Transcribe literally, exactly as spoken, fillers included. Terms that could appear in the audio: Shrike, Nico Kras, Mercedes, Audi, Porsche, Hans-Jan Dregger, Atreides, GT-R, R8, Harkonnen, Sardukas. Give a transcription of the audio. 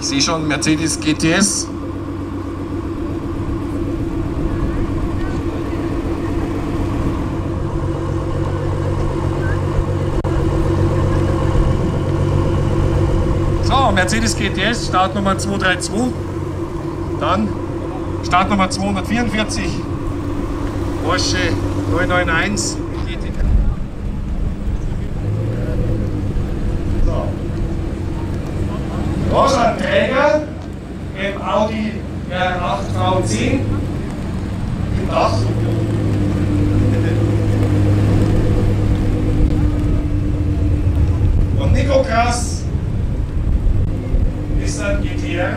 Ich sehe schon Mercedes G T S. So, Mercedes G T S, Startnummer zwei drei zwei. Dann Startnummer zweihundertvierundvierzig, Porsche neun neun eins. Hans-Jan Dregger im Audi R acht V zehn im Dach. Und Nico Kras ist ein G T R.